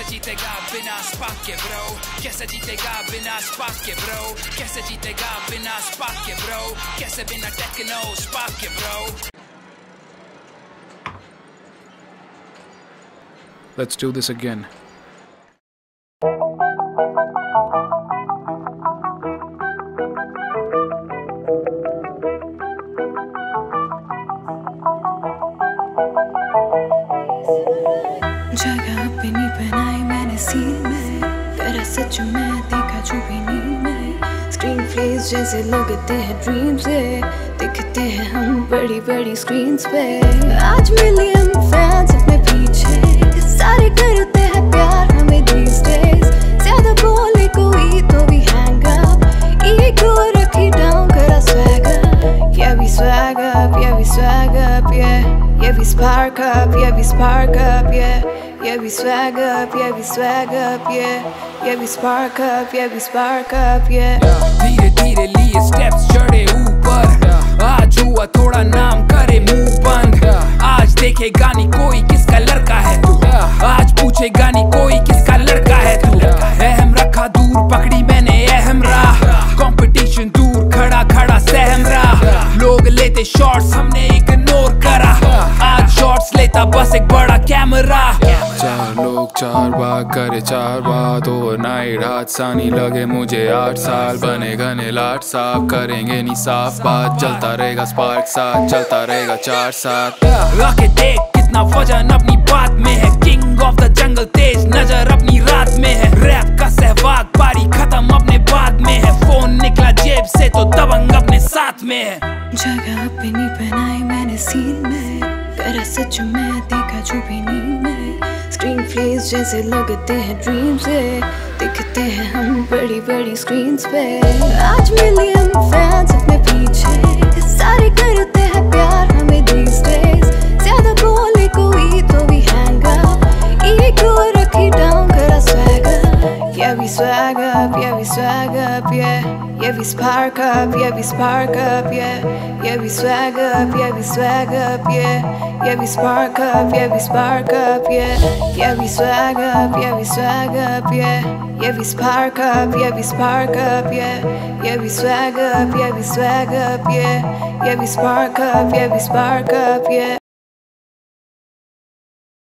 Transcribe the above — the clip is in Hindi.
कैसे जीतेगा बिना स्पार्क के ब्रो, कैसे जीतेगा बिना स्पार्क के ब्रो, कैसे जीतेगा बिना स्पार्क के ब्रो, कैसे बिना टेक्नो स्पार्क के bro. Let's do this again. जगह पे नहीं बनाई मैंने सीन में, तेरा सच में देखा जो भी नहीं मैं. स्क्रीन फ्लेज जैसे लगते हैं ड्रीम्स से, दिखते हैं हम बड़ी बड़ी स्क्रीन्स पे. आज मिलियन फैंस अपने पीछे, सारे करते हैं प्यार हमें these days. ज्यादा बोले कोई तो भी हैंग अप, ईगो रखी डाउन करा swag up. Yeah we swag up, yeah we swag up, yeah we spark up, yeah we spark up, yeah. Yeah we swag up, yeah we swag up, yeah. Yeah we spark up, yeah we spark up, yeah. धीरे धीरे लिए steps चढ़े ऊपर, आज हुआ थोड़ा नाम करे मुंह बंद. आज देखेगा नहीं कोई किसका लड़का है तू, आज पूछेगा नहीं कोई किसका लड़का है तू. अहम रखा दूर, पकड़ी मैंने अहम राह, कंपटीशन दूर खड़ा खड़ा सहम रहा. लोग लेते शॉट्स हमने इग्नोर करा, आज शॉट्स लेता बस एक बड़ा कैमरा. चार लोग चार बार करे चार बार, तो नाइट हादसानी लगे मुझे 8 साल. बने घने लाट साफ, करेंगे नहीं साफ बात, चलता रहेगा स्पार्क साथ, चलता रहेगा 4 साथ. आके देख कितना वजन अपनी बात में है, किंग ऑफ द जंगल तेज नजर अपनी रात में है. रैप का सहवाग पारी खत्म अपने बाद में है, फोन निकला जेब से तो दबंग अपने साथ में है. जगह पे नहीं बनाई मैंने सीन में, तेरा सच में देखा जो भी नहीं मैं. स्क्रीन फ्लेज जैसे लगते हैं ड्रीम्स से, दिखते हैं हम बड़ी बड़ी स्क्रीन्स पे. आज मिलियन फैंस अपने पीछे, सारे करते हैं प्यार हमें these days. ज्यादा बोले कोई तो भी हैंग अप, ईगो रखी डाउन करा swag up. Yeah we swag up, yeah we swag up, yeah. Yeah we spark up, yeah we spark up, yeah. Yeah we swag up, yeah we swag up, yeah. Yeah we spark up, yeah we spark up, yeah. Yeah we swag up, yeah we swag up, yeah. Yeah we spark up, yeah we spark up, yeah. Yeah we swag up, yeah we swag up, yeah. Yeah we spark up, yeah we spark up, yeah.